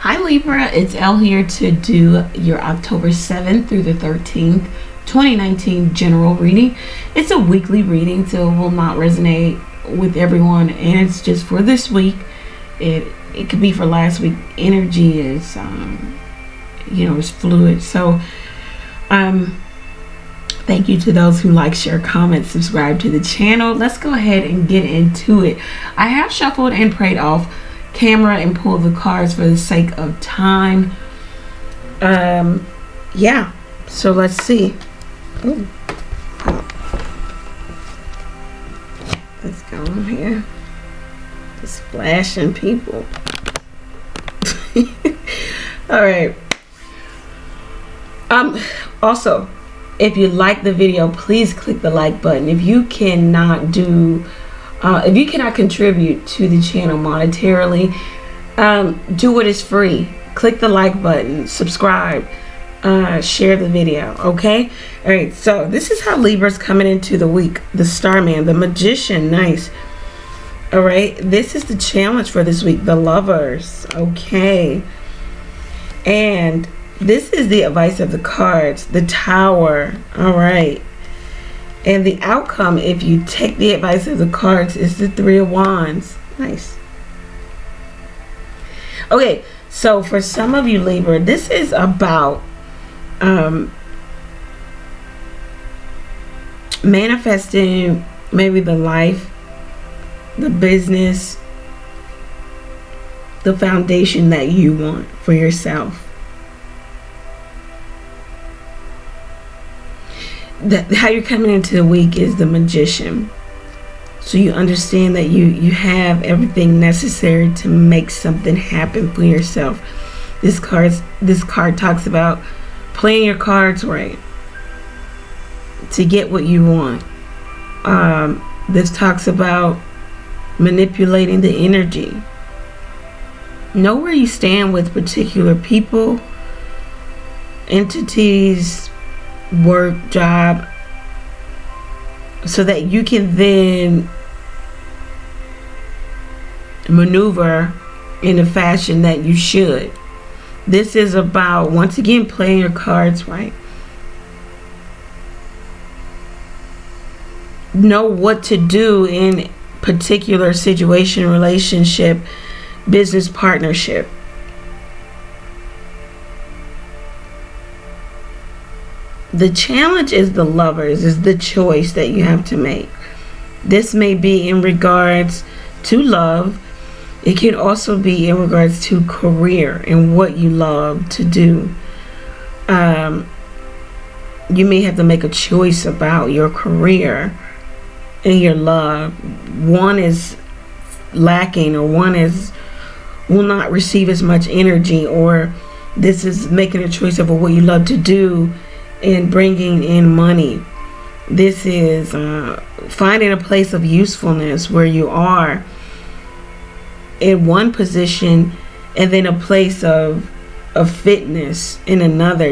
Hi Libra, it's Elle here to do your October 7th through the 13th, 2019 general reading. It's a weekly reading, so it will not resonate with everyone, and it's just for this week. It could be for last week. Energy is, it's fluid. So, thank you to those who like, share, comment, subscribe to the channel. Let's go ahead and get into it. I have shuffled and prayed off camera and pull the cards for the sake of time. So let's see. Ooh. Let's go on here. Just flashing people. All right. Also, if you like the video, please click the like button. If you cannot contribute to the channel monetarily, do what is free. Click the like button, subscribe, share the video, okay? All right, so this is how Libra's coming into the week. The Starman, the Magician, nice. All right, this is the challenge for this week, the Lovers, okay? And this is the advice of the cards, the Tower, all right? And the outcome, if you take the advice of the cards, is the Three of Wands. Nice. Okay, so for some of you Libra, this is about manifesting maybe the life, the business, the foundation that you want for yourself. How you're coming into the week is the Magician. So you understand that you have everything necessary to make something happen for yourself. This card talks about playing your cards right to get what you want. This talks about manipulating the energy. Know where you stand with particular people, entities, work, job, so that you can then maneuver in the fashion that you should. This is about, once again, playing your cards right. Know what to do in particular situation, relationship, business partnership. The challenge is the Lovers, is the choice that you have to make. This may be in regards to love. It can also be in regards to career and what you love to do. You may have to make a choice about your career and your love. One is lacking, or one is will not receive as much energy, or this is making a choice over what you love to do and bringing in money. This is finding a place of usefulness where you are in one position and then a place of fitness in another.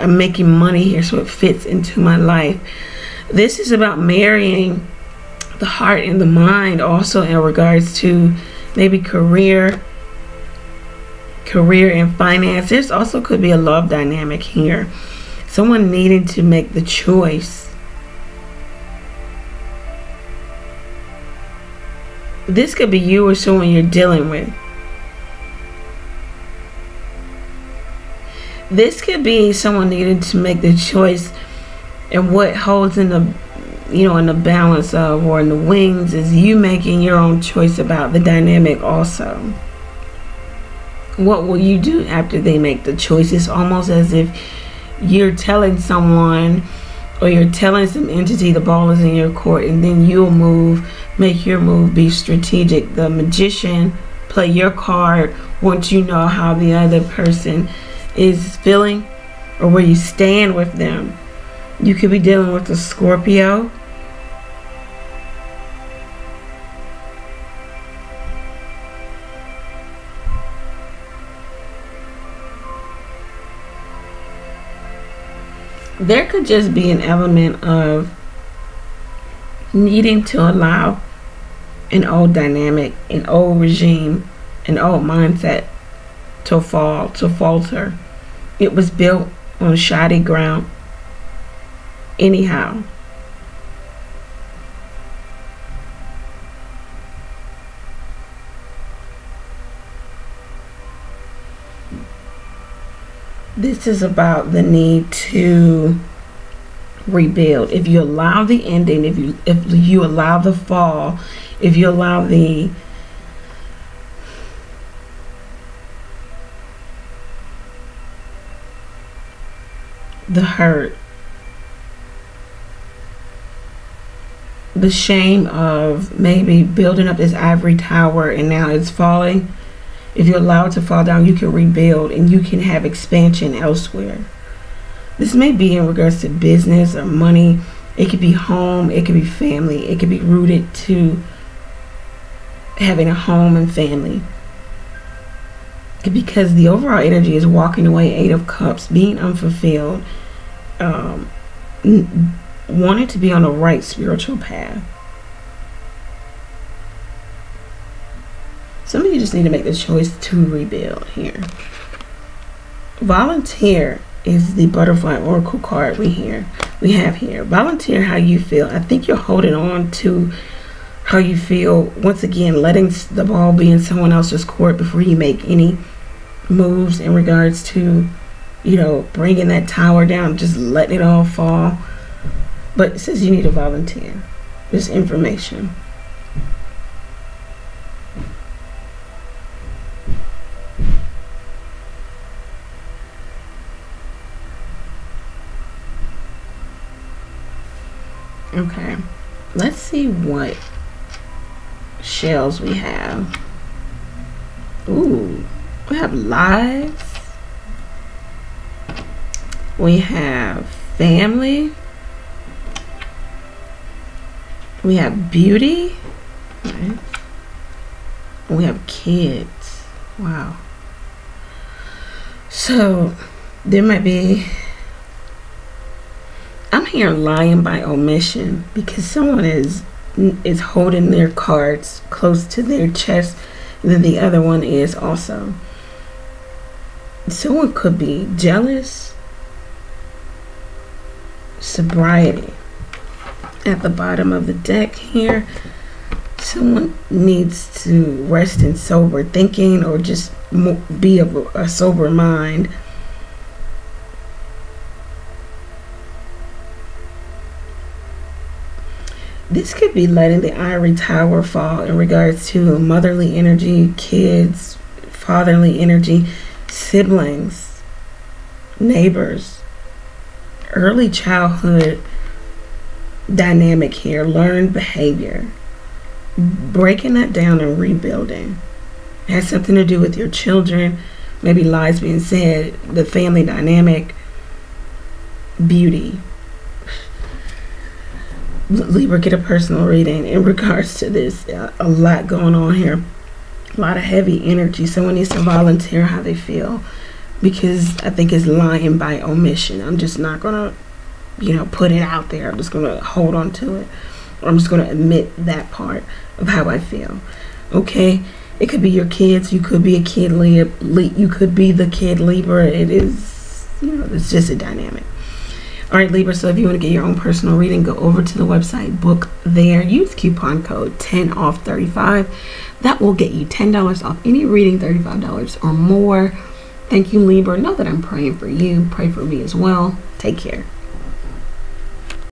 I'm making money here, so it fits into my life. This is about marrying the heart and the mind, also in regards to maybe career and finance. There's also could be a love dynamic here. Someone needed to make the choice. This could be you or someone you're dealing with. This could be someone needed to make the choice, and what holds in the, in the balance of, or in the wings, is you making your own choice about the dynamic also. What will you do after they make the choice? It's almost as if you're telling someone, or you're telling some entity, the ball is in your court, and then you'll move, make your move, be strategic. The Magician, play your card once you know how the other person is feeling or where you stand with them. You could be dealing with a Scorpio. There could just be an element of needing to allow an old dynamic, an old regime, an old mindset to fall, to falter. It was built on shoddy ground. Anyhow, this is about the need to rebuild. If you allow the ending, if you allow the fall, if you allow the hurt, the shame of maybe building up this ivory tower and now it's falling, if you allow it to fall down, you can rebuild and you can have expansion elsewhere. This may be in regards to business or money. It could be home, it could be family, it could be rooted to having a home and family. Because the overall energy is walking away, 8 of Cups, being unfulfilled, wanting to be on the right spiritual path. Some of you just need to make the choice to rebuild here. Volunteer is the butterfly oracle card we have here. Volunteer how you feel. I think you're holding on to how you feel. Once again, letting the ball be in someone else's court before you make any moves in regards to, you know, bringing that tower down, just letting it all fall. But it says you need to volunteer this information. Okay, let's see what shells we have. Ooh, we have lives, we have family, we have beauty, right? We have kids. Wow. So there might be, I'm hearing lying by omission, because someone is holding their cards close to their chest, then the other one is also. Someone could be jealous. Sobriety at the bottom of the deck here. Someone needs to rest in sober thinking, or just be of a sober mind. This could be letting the ivory tower fall in regards to motherly energy, kids, fatherly energy, siblings, neighbors, early childhood dynamic here, learned behavior, breaking that down and rebuilding. It has something to do with your children, maybe lies being said, the family dynamic, beauty. Libra, get a personal reading in regards to this. A lot going on here, a lot of heavy energy. Someone needs to volunteer how they feel, because I think it's lying by omission. I'm just not gonna, you know, put it out there. I'm just gonna hold on to it, or I'm just gonna admit that part of how I feel. Okay, it could be your kids. You could be a kid Libra, you could be the kid Libra. It is, you know, it's just a dynamic. All right, Libra, so if you want to get your own personal reading, go over to the website, book there, use coupon code 10OFF35. That will get you $10 off any reading, $35 or more. Thank you, Libra. Know that I'm praying for you. Pray for me as well. Take care.